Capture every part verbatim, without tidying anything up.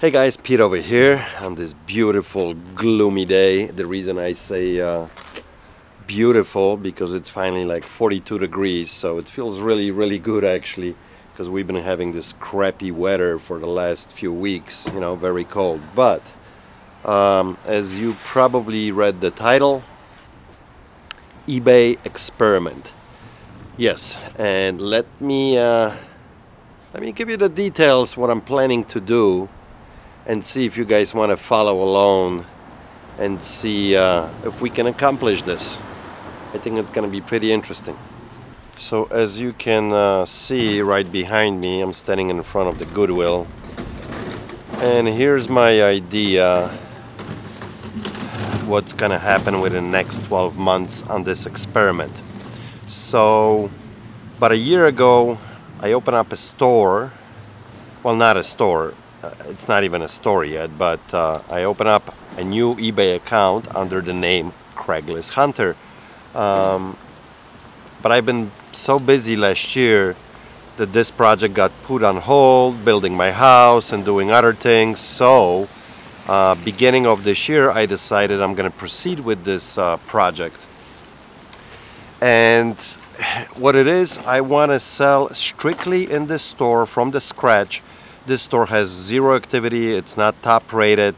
Hey guys, Pete over here on this beautiful gloomy day. The reason I say uh, beautiful because it's finally like forty-two degrees, so it feels really really good actually, because we've been having this crappy weather for the last few weeks, you know, very cold. But um, as you probably read the title, eBay experiment. Yes, and let me uh, let me give you the details what I'm planning to do, and see if you guys want to follow along and see uh, if we can accomplish this. I think it's going to be pretty interesting. So as you can uh, see right behind me, I'm standing in front of the Goodwill, and here's my idea what's going to happen within the next twelve months on this experiment. So about a year ago I opened up a store, well, not a store, it's not even a store yet, but uh, I opened up a new eBay account under the name Craigslist Hunter. Um, but I've been so busy last year that this project got put on hold, building my house and doing other things. So uh, beginning of this year I decided I'm gonna proceed with this uh, project. And what it is, I want to sell strictly in this store from the scratch. This store has zero activity, it's not top rated.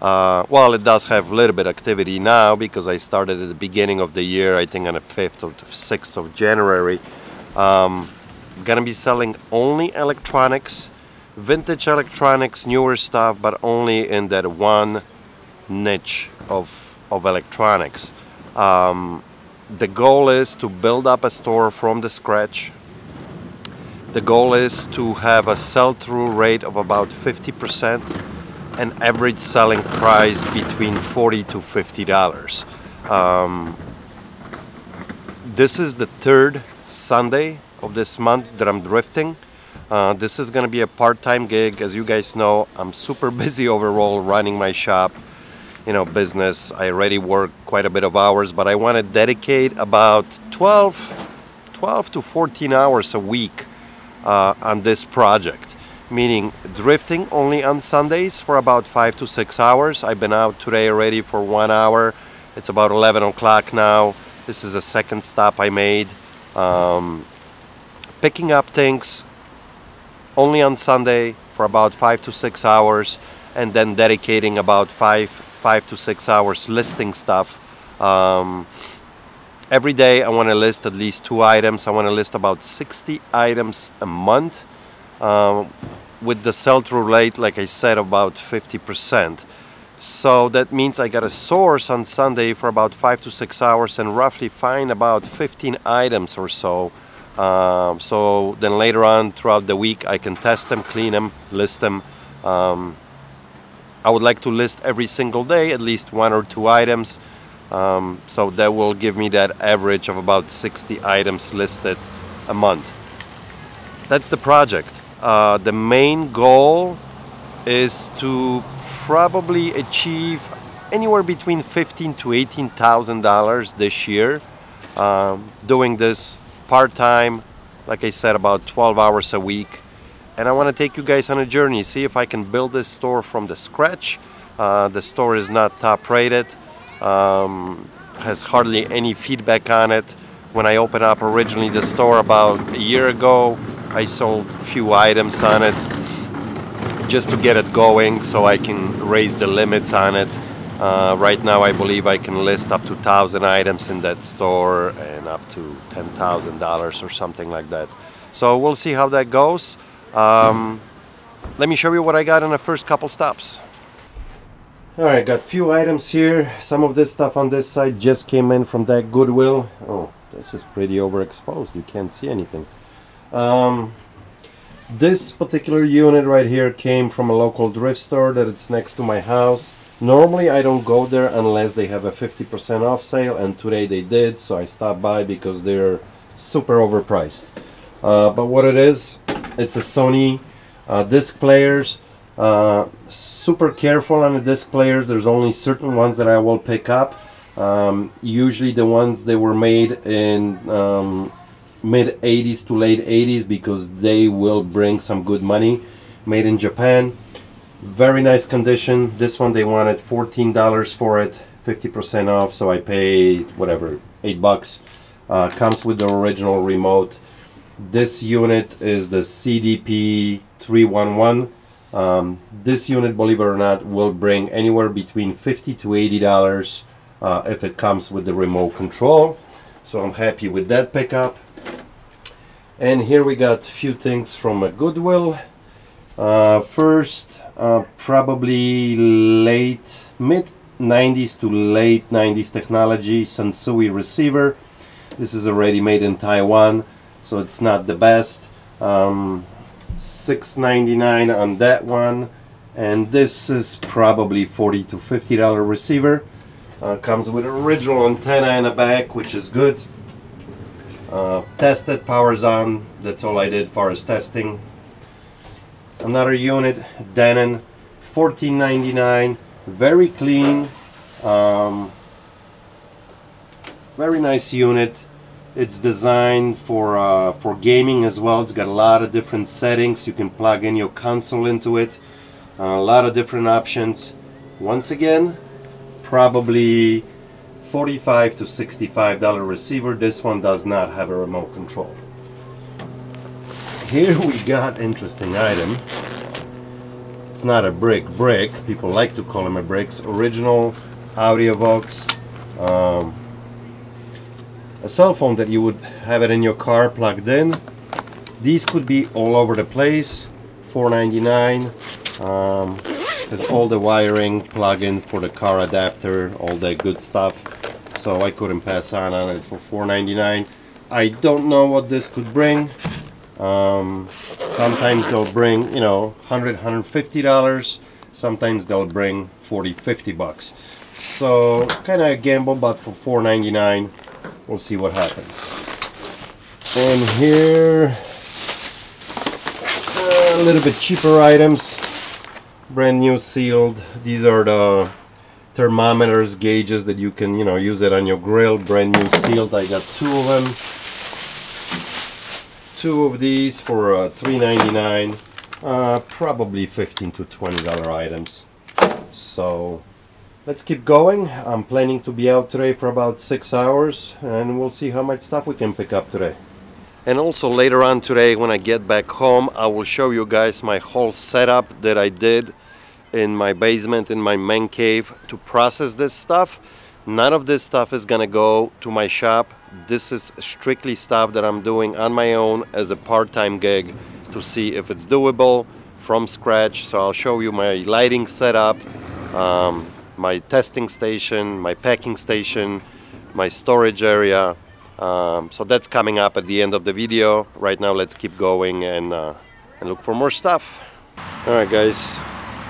Uh, well, it does have a little bit activity now because I started at the beginning of the year, I think on the fifth or sixth of January. Um, I'm gonna be selling only electronics, vintage electronics, newer stuff, but only in that one niche of, of electronics. Um, the goal is to build up a store from the scratch. The goal is to have a sell-through rate of about fifty percent and average selling price between forty to fifty dollars. Um, this is the third Sunday of this month that I'm drifting. Uh, this is going to be a part-time gig. As you guys know, I'm super busy overall running my shop, you know, business. I already work quite a bit of hours, but I want to dedicate about twelve to fourteen hours a week Uh, on this project, meaning drifting only on Sundays for about five to six hours. I've been out today already for one hour. It's about eleven o'clock now. This is the second stop I made, um, picking up things only on Sunday for about five to six hours, and then dedicating about five five to six hours listing stuff. um, Every day I want to list at least two items. I want to list about sixty items a month, um, with the sell-through rate, like I said, about fifty percent. So that means I got a source on Sunday for about five to six hours and roughly find about fifteen items or so. Um, so then later on throughout the week I can test them, clean them, list them. Um, I would like to list every single day at least one or two items. Um, so that will give me that average of about sixty items listed a month. That's the project. Uh, the main goal is to probably achieve anywhere between fifteen thousand to eighteen thousand dollars this year, um, doing this part-time, like I said, about twelve hours a week. And I want to take you guys on a journey, see if I can build this store from the scratch. Uh, the store is not top rated. Um, has hardly any feedback on it. When I opened up originally the store about a year ago, I sold a few items on it just to get it going so I can raise the limits on it. Uh, right now I believe I can list up to one thousand items in that store and up to ten thousand dollars or something like that. So we'll see how that goes. Um, let me show you what I got in the first couple stops. Alright, got a few items here. Some of this stuff on this side just came in from that Goodwill. Oh, this is pretty overexposed. You can't see anything. Um, this particular unit right here came from a local thrift store that it's next to my house. Normally I don't go there unless they have a fifty percent off sale, and today they did, so I stopped by because they're super overpriced. Uh, but what it is, it's a Sony uh, disc players. Uh, super careful on the disc players. There's only certain ones that I will pick up. Um, usually the ones that were made in um, mid eighties to late eighties, because they will bring some good money. Made in Japan. Very nice condition. This one they wanted fourteen dollars for it, fifty percent off, so I paid whatever, eight bucks. Uh, comes with the original remote. This unit is the C D P three one one. Um, this unit, believe it or not, will bring anywhere between fifty to eighty dollars uh, if it comes with the remote control. So I'm happy with that pickup. And here we got a few things from a Goodwill. Uh, first, uh, probably late mid nineties to late nineties technology Sansui receiver. This is already made in Taiwan, so it's not the best. um, six ninety-nine on that one, and this is probably forty to fifty dollar receiver. Uh, comes with original antenna in the back, which is good. Uh, tested, powers on, that's all I did far as testing. Another unit, Denon, fourteen ninety-nine, very clean, um, very nice unit. It's designed for uh, for gaming as well. It's got a lot of different settings. You can plug in your console into it, uh, a lot of different options. Once again, probably forty-five to sixty-five dollar receiver. This one does not have a remote control. Here we got interesting item. It's not a brick brick. People like to call them a bricks. Original Audiovox. Um, a cell phone that you would have it in your car plugged in. These could be all over the place. four ninety-nine. Um, there's all the wiring, plug-in for the car adapter, all that good stuff. So I couldn't pass on on it for four ninety-nine. I don't know what this could bring. Um, sometimes they'll bring, you know, one hundred, one hundred fifty dollars. Sometimes they'll bring forty, fifty bucks. So kind of a gamble, but for four ninety-nine, we'll see what happens. And here, a little bit cheaper items, brand new sealed. These are the thermometers, gauges that you can, you know, use it on your grill. Brand new sealed. I got two of them. Two of these for uh, three ninety-nine, uh, probably fifteen to twenty dollar items. So let's keep going. I'm planning to be out today for about six hours, and we'll see how much stuff we can pick up today. And also later on today, when I get back home, I will show you guys my whole setup that I did in my basement, in my man cave, to process this stuff. None of this stuff is gonna go to my shop. This is strictly stuff that I'm doing on my own as a part-time gig to see if it's doable from scratch. So I'll show you my lighting setup, um, my testing station, my packing station, my storage area. Um, so that's coming up at the end of the video. Right now, let's keep going and, uh, and look for more stuff. All right, guys,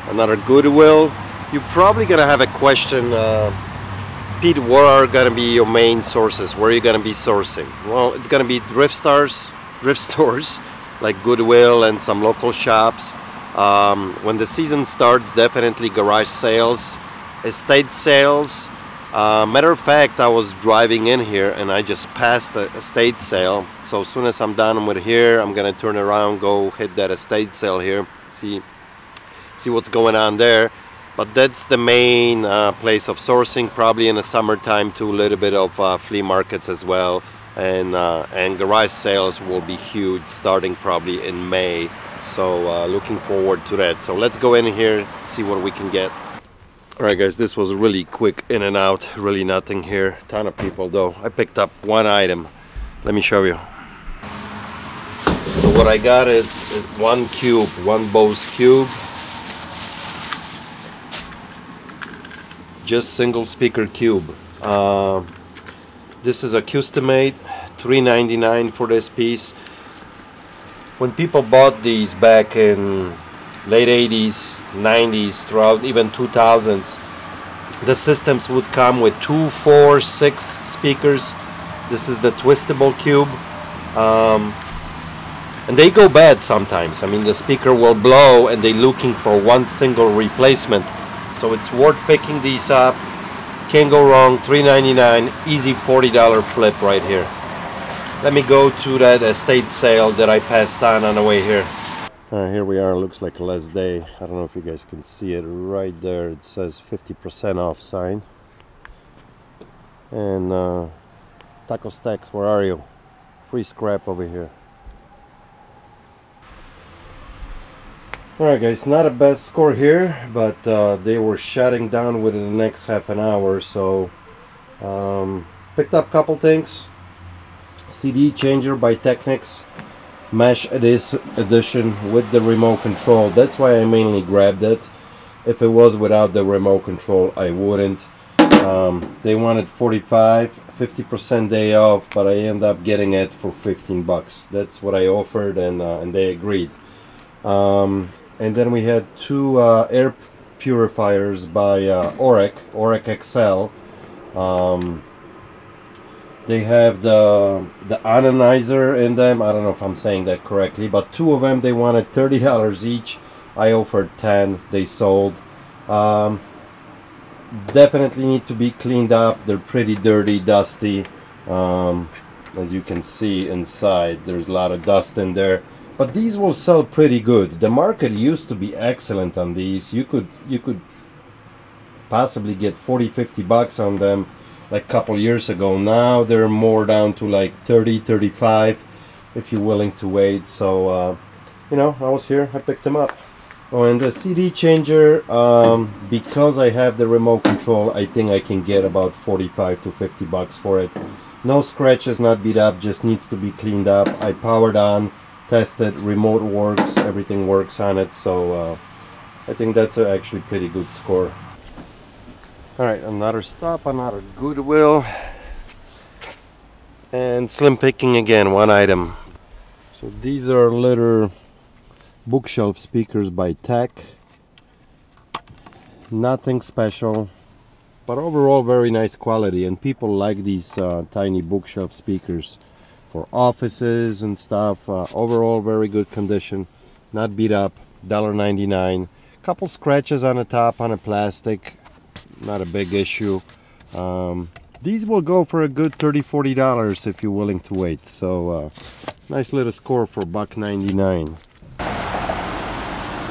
another Goodwill. You're probably gonna have a question. Uh, Pete, what are going to be your main sources? Where are you going to be sourcing? Well, it's going to be thrift stores, thrift stores like Goodwill and some local shops. Um, when the season starts, definitely garage sales, estate sales. Uh, matter of fact, I was driving in here and I just passed an estate sale. So as soon as I'm done with here, I'm going to turn around, go hit that estate sale here, see, see what's going on there. But that's the main uh, place of sourcing, probably in the summertime too. A little bit of uh, flea markets as well, and uh, and garage sales will be huge starting probably in May. So uh, looking forward to that. So let's go in here, see what we can get. All right, guys, this was really quick in and out, really nothing here. Ton of people though. I picked up one item. Let me show you. So what I got is, is one cube, one Bose cube. Just single speaker cube. Uh, this is Acoustimate, three ninety-nine for this piece. When people bought these back in late eighties, nineties, throughout even two thousands, the systems would come with two, four, six speakers. This is the twistable cube. Um, and they go bad sometimes. I mean, the speaker will blow and they're looking for one single replacement. So it's worth picking these up. Can't go wrong. three ninety-nine, easy forty dollar flip right here. Let me go to that estate sale that I passed on on the way here. Uh, here we are, looks like last day. I don't know if you guys can see it right there. It says fifty percent off sign. And uh, Taco Stacks, where are you? Free scrap over here. Alright guys, not a best score here, but uh, they were shutting down within the next half an hour, so um, picked up a couple things. C D changer by Technics, mesh edition with the remote control. That's why I mainly grabbed it. If it was without the remote control, I wouldn't. Um, they wanted forty-five, fifty percent day off, but I ended up getting it for fifteen bucks. That's what I offered, and uh, and they agreed. Um, and then we had two uh, air purifiers by uh, Oreck, Oreck X L. Um, They have the the onionizer in them. I don't know if I'm saying that correctly, but two of them they wanted thirty dollars each. I offered ten. They sold. Um, definitely need to be cleaned up. They're pretty dirty, dusty. Um, as you can see inside, there's a lot of dust in there. But these will sell pretty good. The market used to be excellent on these. You could you could possibly get forty, fifty bucks on them. Like a couple years ago. Now they're more down to like thirty, thirty-five if you're willing to wait. So uh, you know, I was here, I picked them up. Oh, and the C D changer, um, because I have the remote control, I think I can get about forty-five to fifty bucks for it. No scratches, not beat up, just needs to be cleaned up. I powered on, tested, remote works, everything works on it. So uh, I think that's a actually pretty good score. Alright, another stop, another Goodwill, and slim picking again, one item. So these are little bookshelf speakers by Tech. Nothing special, but overall very nice quality, and people like these uh, tiny bookshelf speakers for offices and stuff. Uh, overall very good condition, not beat up, one ninety-nine. Couple scratches on the top on the plastic. Not a big issue. Um, these will go for a good thirty, forty dollars if you're willing to wait. So uh, nice little score for buck ninety-nine.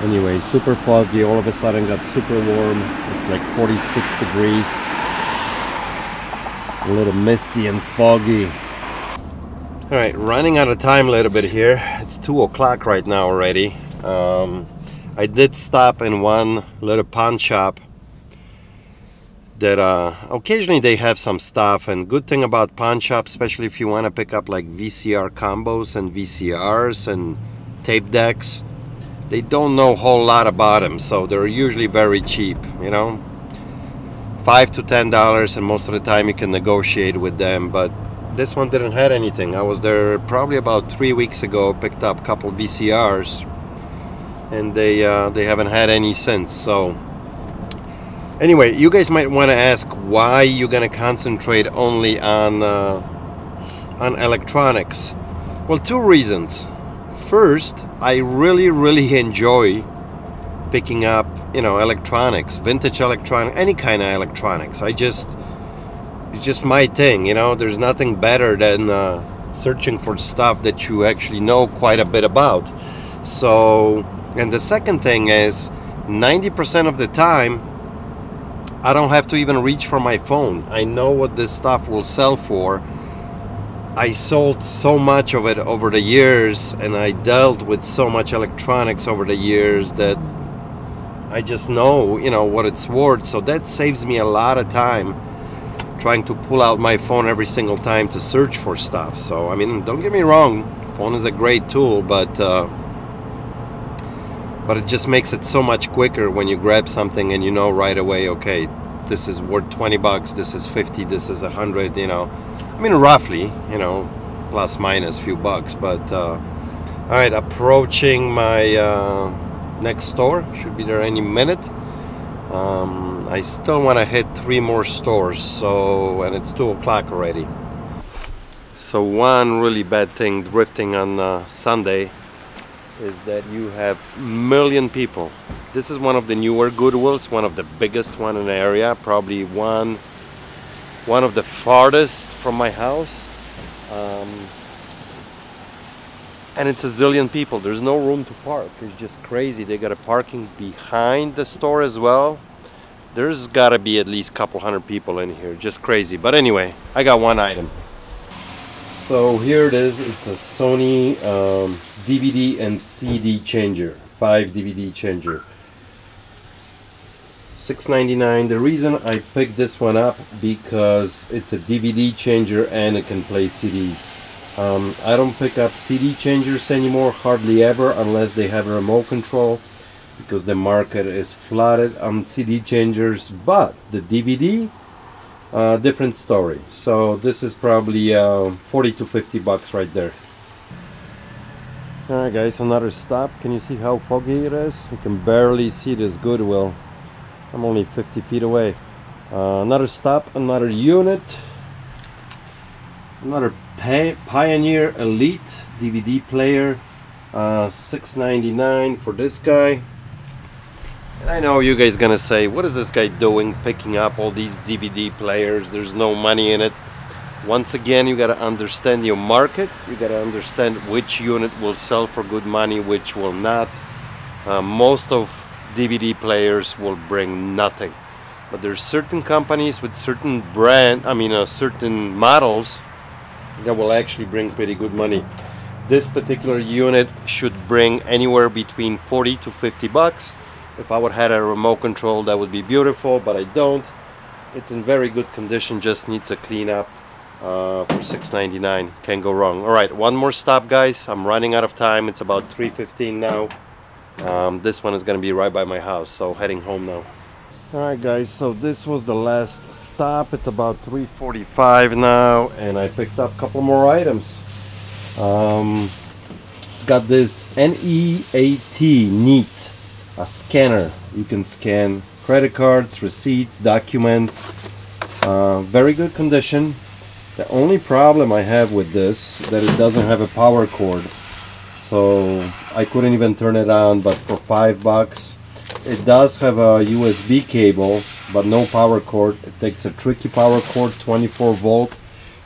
Anyway, super foggy, all of a sudden got super warm. It's like forty-six degrees, a little misty and foggy. All right, running out of time a little bit here. It's two o'clock right now already. um, I did stop in one little pawn shop that uh, occasionally they have some stuff, and good thing about pawn shops, especially if you want to pick up like V C R combos and V C Rs and tape decks, they don't know a whole lot about them, so they're usually very cheap, you know, five to ten dollars, and most of the time you can negotiate with them. But this one didn't have anything. I was there probably about three weeks ago, picked up a couple V C Rs, and they uh, they haven't had any since. So anyway, you guys might want to ask why you're going to concentrate only on, uh, on electronics. Well, two reasons. First, I really, really enjoy picking up, you know, electronics, vintage electronics, any kind of electronics. I just, it's just my thing, you know. There's nothing better than uh, searching for stuff that you actually know quite a bit about. So, and the second thing is ninety percent of the time, I don't have to even reach for my phone. I know what this stuff will sell for. I sold so much of it over the years, and I dealt with so much electronics over the years that I just know, you know, what it's worth. So that saves me a lot of time trying to pull out my phone every single time to search for stuff. So, I mean, don't get me wrong, phone is a great tool, but uh, but it just makes it so much quicker when you grab something and you know right away, okay, this is worth twenty bucks, this is fifty, this is a hundred, you know. I mean, roughly, you know, plus minus few bucks. But uh, all right, approaching my uh, next store, should be there any minute. um, I still want to hit three more stores, so, and it's two o'clock already. So one really bad thing drifting on uh, Sunday is that you have million people. This is one of the newer Goodwills, one of the biggest one in the area, probably one one of the farthest from my house. Um, and it's a zillion people. There's no room to park. It's just crazy. They got a parking behind the store as well. There's got to be at least a couple hundred people in here. Just crazy. But anyway, I got one item. So here it is. It's a Sony um, D V D and C D changer. Five D V D changer. six ninety-nine. The reason I picked this one up because it's a D V D changer and it can play C Ds. Um, I don't pick up C D changers anymore, hardly ever, unless they have a remote control, because the market is flooded on C D changers. But the D V D, uh, different story. So this is probably uh, forty to fifty bucks right there. Alright guys, another stop. Can you see how foggy it is? You can barely see this Goodwill. I'm only fifty feet away. Uh, another stop, another unit. Another Pioneer Elite D V D player, uh, six ninety-nine for this guy. And I know you guys gonna say, what is this guy doing picking up all these D V D players? There's no money in it. Once again, you gotta understand your market. You gotta understand which unit will sell for good money, which will not. Uh, most of D V D players will bring nothing. But there's certain companies with certain brand, I mean uh, certain models that will actually bring pretty good money. This particular unit should bring anywhere between forty to fifty bucks. If I would have had a remote control, that would be beautiful, but I don't. It's in very good condition, just needs a cleanup. Uh, for six ninety-nine, can't go wrong. All right, one more stop guys, I'm running out of time. It's about three fifteen now. Um, this one is gonna be right by my house, so heading home now. Alright guys, so this was the last stop. It's about three forty-five now, and I picked up a couple more items. Um, it's got this N E A T, N E A T, a scanner. You can scan credit cards, receipts, documents. Uh, very good condition. The only problem I have with this is that it doesn't have a power cord. So I couldn't even turn it on, but for five bucks. It does have a U S B cable, but no power cord. It takes a tricky power cord, twenty-four volt.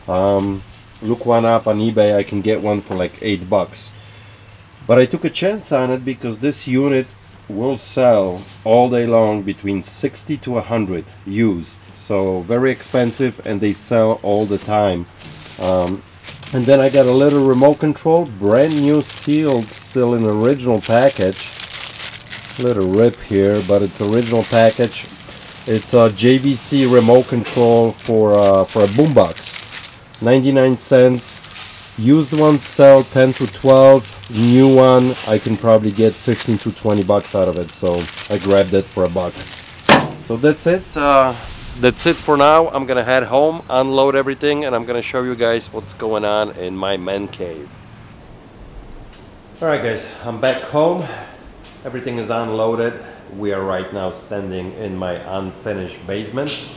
Um, look one up on eBay. I can get one for like eight bucks. But I took a chance on it because this unit will sell all day long between sixty to a hundred used. So very expensive, and they sell all the time. Um, and then I got a little remote control, brand new, sealed, still in the original package. Little rip here, but it's original package. It's a J V C remote control for uh, for a boombox. ninety-nine cents. Used ones sell ten to twelve. New one I can probably get fifteen to twenty bucks out of it. So I grabbed that for a buck. So that's it. Uh, that's it for now. I'm gonna head home, unload everything, and I'm gonna show you guys what's going on in my man cave. All right, guys, I'm back home. Everything is unloaded. We are right now standing in my unfinished basement.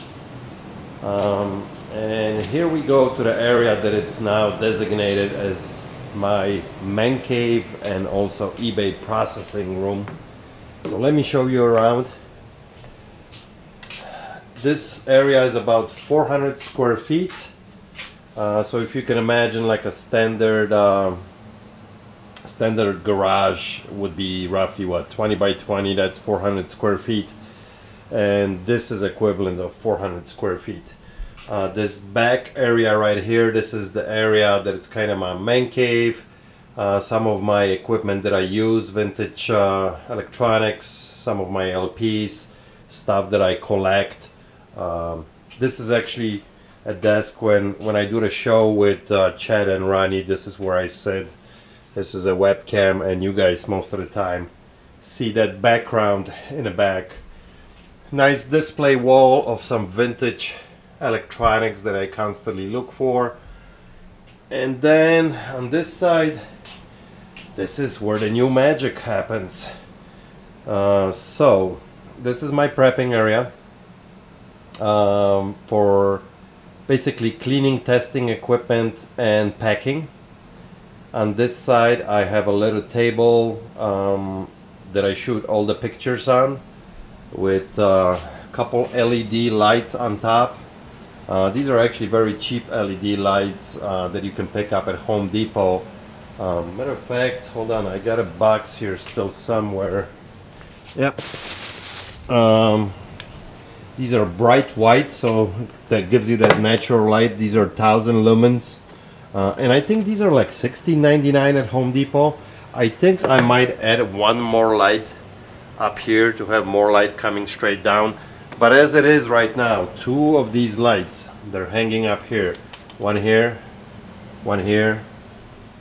Um, and here we go to the area that it's now designated as my man cave and also eBay processing room. So let me show you around. This area is about four hundred square feet. Uh, so if you can imagine like a standard uh, standard garage would be roughly what, twenty by twenty, that's four hundred square feet, and this is equivalent of four hundred square feet. Uh, this back area right here, this is the area that it's kind of my man cave. Uh, some of my equipment that I use, vintage uh, electronics, some of my L Ps, stuff that I collect. Um, this is actually a desk when when I do the show with uh, Chad and Ronnie. This is where I sit. This is a webcam, and you guys most of the time see that background in the back. Nice display wall of some vintage electronics that I constantly look for. And then on this side, this is where the new magic happens. Uh, so this is my prepping area um, for basically cleaning, testing equipment, and packing. On this side I have a little table um, that I shoot all the pictures on, with a uh, couple L E D lights on top. Uh, these are actually very cheap L E D lights uh, that you can pick up at Home Depot. Um, matter of fact, hold on, I got a box here still somewhere. Yep. Um, these are bright white, so that gives you that natural light. These are one thousand lumens. Uh, and I think these are like sixteen ninety-nine at Home Depot. I think I might add one more light up here to have more light coming straight down. But as it is right now, two of these lights, they're hanging up here. One here, one here.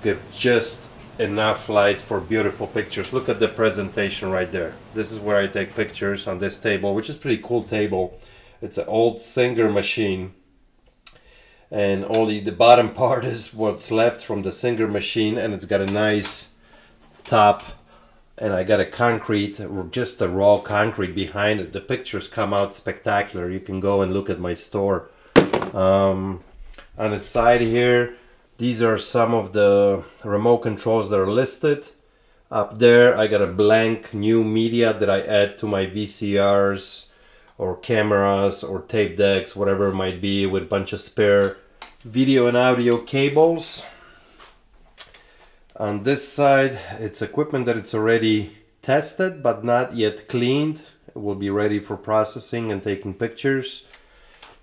Give just enough light for beautiful pictures. Look at the presentation right there. This is where I take pictures on this table, which is a pretty cool table. It's an old Singer machine, and only the bottom part is what's left from the Singer machine, and it's got a nice top, and I got a concrete, just a raw concrete behind it. The pictures come out spectacular. You can go and look at my store. Um, on the side here, these are some of the remote controls that are listed. Up there, I got a blank new media that I add to my V C Rs or cameras or tape decks, whatever it might be, with a bunch of spare video and audio cables. On this side, it's equipment that it's already tested but not yet cleaned. It will be ready for processing and taking pictures.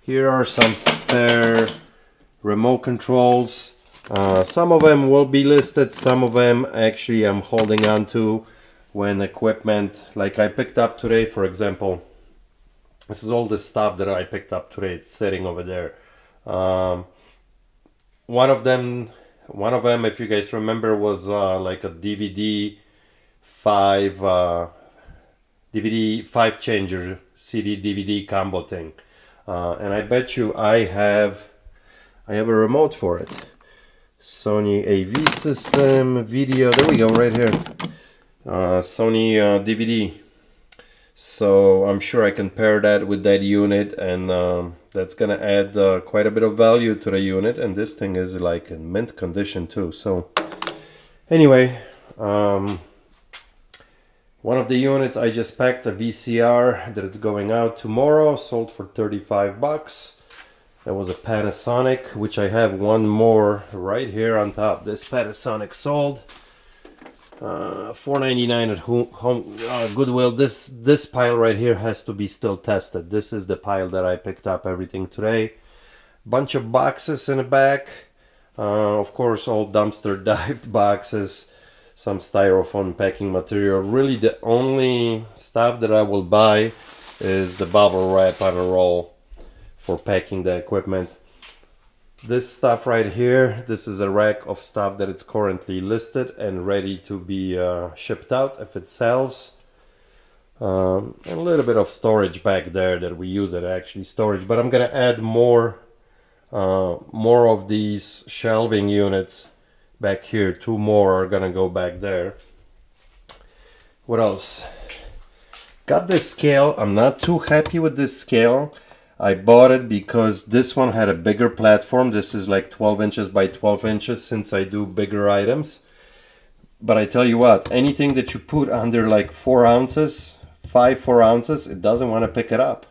Here are some spare remote controls. Uh, some of them will be listed, some of them actually I'm holding on to when equipment, like I picked up today, for example. This is all the stuff that I picked up today. It's sitting over there. Um, one of them... One of them, if you guys remember, was uh, like a D V D five uh, D V D five changer C D D V D combo thing, uh, and I bet you I have I have a remote for it. Sony A V system video. There we go, right here. Uh, Sony uh, D V D. So I'm sure I can pair that with that unit, and um, that's gonna add uh, quite a bit of value to the unit. And this thing is like in mint condition too. So anyway, um, one of the units I just packed, a V C R that it's going out tomorrow, sold for thirty-five bucks. That was a Panasonic, which I have one more right here on top. This Panasonic sold. Uh, four ninety-nine at home, home uh, Goodwill. This this pile right here has to be still tested. This is the pile that I picked up everything today. Bunch of boxes in the back. Uh, of course, all dumpster dived boxes. Some styrofoam packing material. Really, the only stuff that I will buy is the bubble wrap on a roll for packing the equipment. This stuff right here, this is a rack of stuff that it's currently listed and ready to be uh, shipped out if it sells. Um, and a little bit of storage back there that we use it actually storage, but I'm gonna add more uh, more of these shelving units back here. Two more are gonna go back there. What else? Got this scale. I'm not too happy with this scale. I bought it because this one had a bigger platform. This is like twelve inches by twelve inches, since I do bigger items. But I tell you what, anything that you put under like four ounces, five four ounces, it doesn't want to pick it up.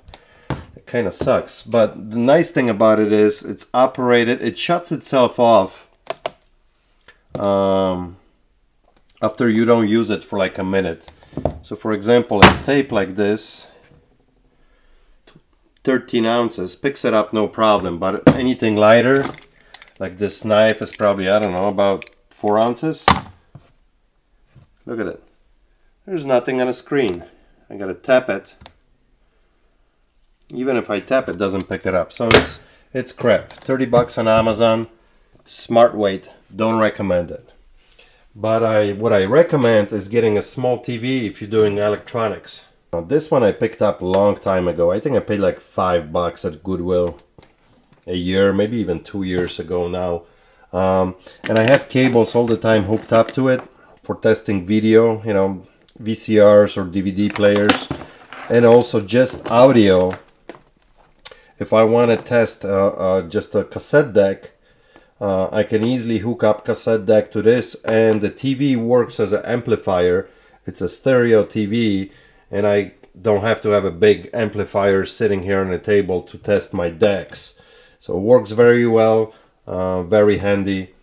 It kind of sucks. But the nice thing about it is it's operated, it shuts itself off um, after you don't use it for like a minute. So for example, a tape like this, thirteen ounces, picks it up no problem, but anything lighter, like this knife is probably, I don't know, about four ounces. Look at it. There's nothing on the screen. I gotta tap it. Even if I tap it, it doesn't pick it up. So it's it's crap. thirty bucks on Amazon. Smart weight. Don't recommend it. But I what I recommend is getting a small T V if you're doing electronics. Now, this one I picked up a long time ago. I think I paid like five bucks at Goodwill a year, maybe even two years ago now. Um, and I have cables all the time hooked up to it for testing video, you know, V C Rs or D V D players, and also just audio. If I want to test uh, uh, just a cassette deck, uh, I can easily hook up cassette deck to this, and the T V works as an amplifier. It's a stereo T V. And I don't have to have a big amplifier sitting here on the table to test my decks. So it works very well, uh, very handy.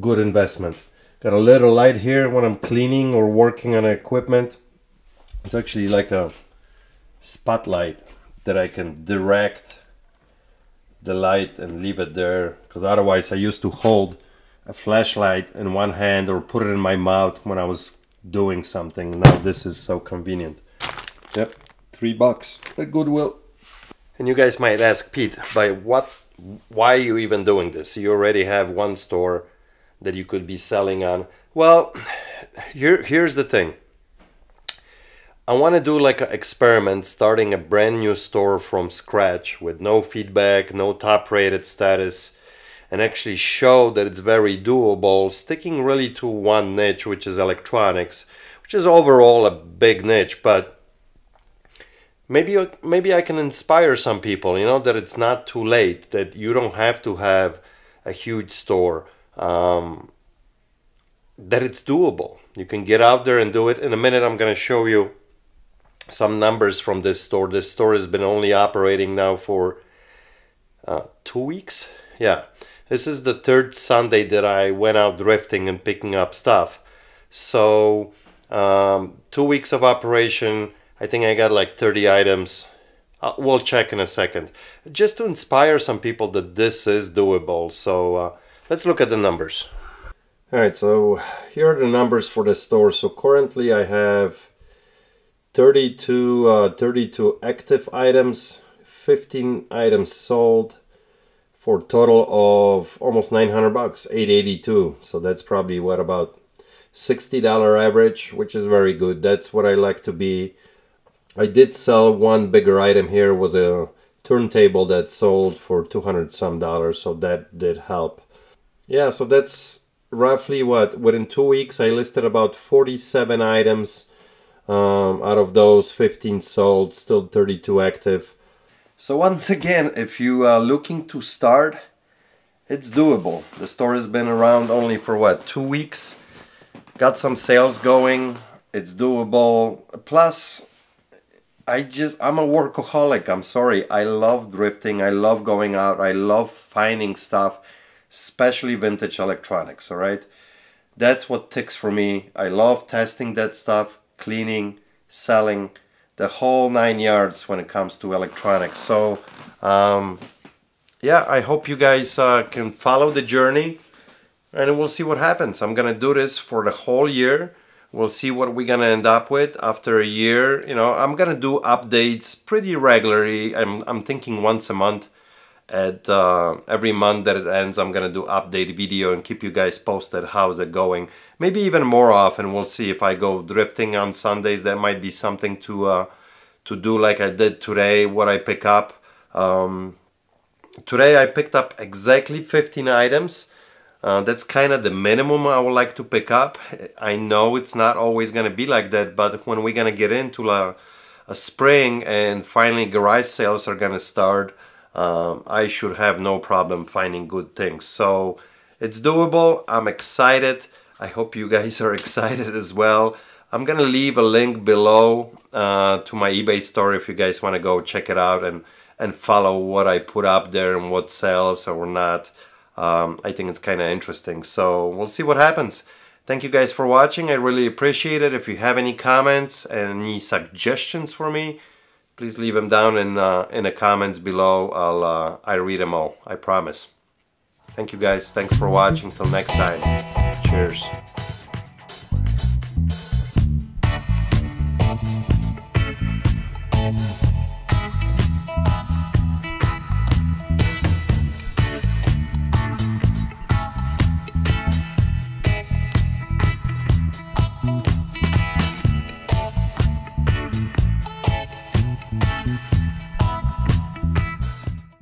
good investment. Got a little light here when I'm cleaning or working on equipment. It's actually like a spotlight that I can direct the light and leave it there, because otherwise I used to hold a flashlight in one hand or put it in my mouth when I was doing something. Now this is so convenient. Yep, three bucks at Goodwill. And you guys might ask, Pete, by what, why are you even doing this? You already have one store that you could be selling on. Well, here, here's the thing. I want to do like an experiment, starting a brand new store from scratch with no feedback, no top rated status, and actually show that it's very doable, sticking really to one niche, which is electronics, which is overall a big niche, but maybe maybe I can inspire some people, you know, that it's not too late, that you don't have to have a huge store, um, that it's doable. You can get out there and do it. In a minute I'm going to show you some numbers from this store. This store has been only operating now for uh, two weeks. Yeah, this is the third Sunday that I went out drifting and picking up stuff. So um, two weeks of operation, I think I got like thirty items. Uh, we'll check in a second. Just to inspire some people that this is doable. So uh, let's look at the numbers. All right, so here are the numbers for the store. So currently I have thirty-two, uh, thirty-two active items, fifteen items sold, for a total of almost nine hundred bucks, eight eighty-two. So that's probably what, about sixty dollar average, which is very good. That's what I like to be. I did sell one bigger item here, was a turntable that sold for two hundred some dollars. So that did help. Yeah, so that's roughly what, within two weeks, I listed about forty-seven items. Um, out of those, fifteen sold, still thirty-two active. So once again, if you are looking to start, it's doable. The store has been around only for what, two weeks? Got some sales going, it's doable. Plus, I just, I'm a workaholic, I'm sorry. I love drifting, I love going out, I love finding stuff, especially vintage electronics, all right? That's what ticks for me. I love testing that stuff, cleaning, selling, the whole nine yards when it comes to electronics. So um, yeah, I hope you guys uh, can follow the journey and we'll see what happens. I'm gonna do this for the whole year. We'll see what we're gonna end up with after a year. You know, I'm gonna do updates pretty regularly. I'm, I'm thinking once a month. At uh, every month that it ends, I'm gonna do update video and keep you guys posted how's it going. Maybe even more often. We'll see. If I go drifting on Sundays, that might be something to uh, to do, like I did today. What I pick up um, today, I picked up exactly fifteen items. Uh, that's kind of the minimum I would like to pick up. I know it's not always gonna be like that, but when we're gonna get into uh, a spring and finally garage sales are gonna start, Um, I should have no problem finding good things. So it's doable. I'm excited. I hope you guys are excited as well. I'm gonna leave a link below uh, to my eBay store if you guys want to go check it out and and follow what I put up there and what sells or not. um, I think it's kind of interesting, so we'll see what happens. Thank you guys for watching. I really appreciate it. If you have any comments and any suggestions for me, please leave them down in, uh, in the comments below. I'll uh, I read them all, I promise. Thank you guys, thanks for watching, till next time, cheers.